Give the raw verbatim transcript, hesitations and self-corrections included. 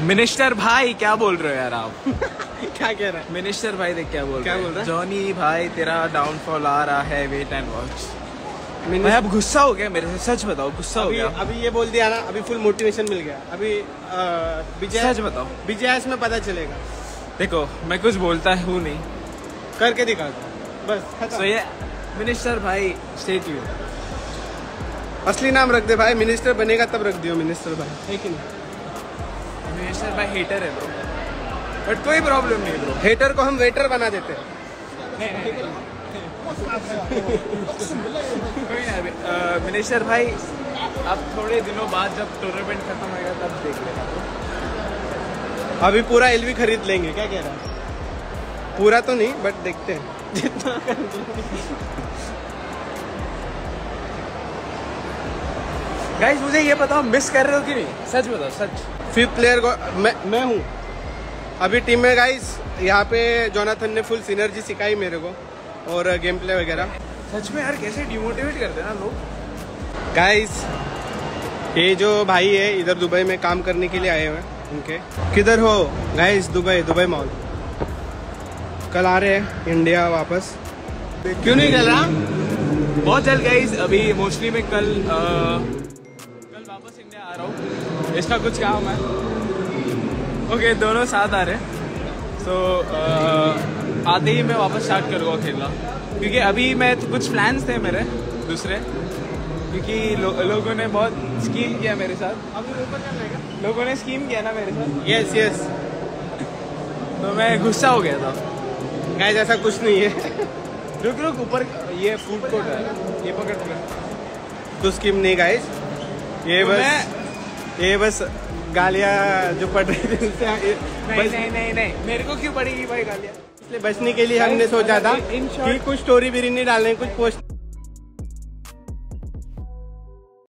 Minister भाई क्या बोल रहे हो यार आप? क्या कह रहे हैं मिनिस्टर भाई? देख क्या बोल क्या बोल रहा है जॉनी भाई, तेरा डाउनफॉल आ रहा है, वेट एंड वॉच। मैं अब गुस्सा हो गया, मेरे से सच बताओ गुस्सा हो गया। अभी ये बोल दिया ना, अभी फुल मोटिवेशन मिल गया। अभी विजय सच बताओ, विजय में पता चलेगा। देखो मैं कुछ बोलता हूँ नहीं, करके दिखाता बस। तो ये मिनिस्टर भाई स्टे ट्यून। असली नाम रख दे भाई, मिनिस्टर बनेगा तब रख दियो मिनिस्टर भाई, है कि नहीं? मिनिस्टर भाई हेटर है ब्रो, बट कोई प्रॉब्लम नहीं ब्रो, हेटर को हम वेटर बना देते हैं। मिनिस्टर भाई अब थोड़े दिनों बाद जब टूर्नामेंट खत्म होगा तब देख लेगा। अभी पूरा एलवी खरीद लेंगे, क्या कह रहा है? पूरा तो नहीं बट देखते हैं जितना कर। गाइस मुझे ये बताओ मिस कर रहे हो कि नहीं? सच बताओ सच। फिफ्थ प्लेयर को मैं मैं हूँ अभी टीम में गाइस। यहाँ पे जोनाथन ने फुल सिनर्जी सिखाई मेरे को और गेम प्ले वगैरह। सच में यार कैसे डिमोटिवेट करते हैं ना लोग। गाइस ये जो भाई है इधर दुबई में काम करने के लिए आए हुए हैं उनके। किधर हो गाइस? Dubai, Dubai mall. कल आ रहे हैं इंडिया वापस। क्यों नहीं चल रहा? बहुत चल गाइस, अभी मोस्टली में कल आ... वापस इंडिया आ रहा हूँ, इसका कुछ काम है। ओके okay, दोनों साथ आ रहे हैं। so, सो आते ही मैं वापस स्टार्ट करूँगा खेलना, क्योंकि अभी मैं तो कुछ प्लान्स थे मेरे दूसरे, क्योंकि लो, लोगों ने बहुत स्कीम किया मेरे साथ। अभी ऊपर लोगों ने स्कीम किया ना मेरे साथ। यस यस तो मैं गुस्सा हो गया था। गाइस ऐसा कुछ नहीं है। रुक रुक ऊपर ये फूड कोर्ट है, ये पकड़ पकड़ तो स्कीम नहीं गाइस। ये तो बस ये बस गालियाँ जो पड़ रही थी। नहीं नहीं नहीं नहीं मेरे को क्यों पड़ेगी भाई गालियाँ? इसलिए बचने के लिए हमने सोचा था कि कुछ स्टोरी बिरी नहीं डालने, कुछ पोस्ट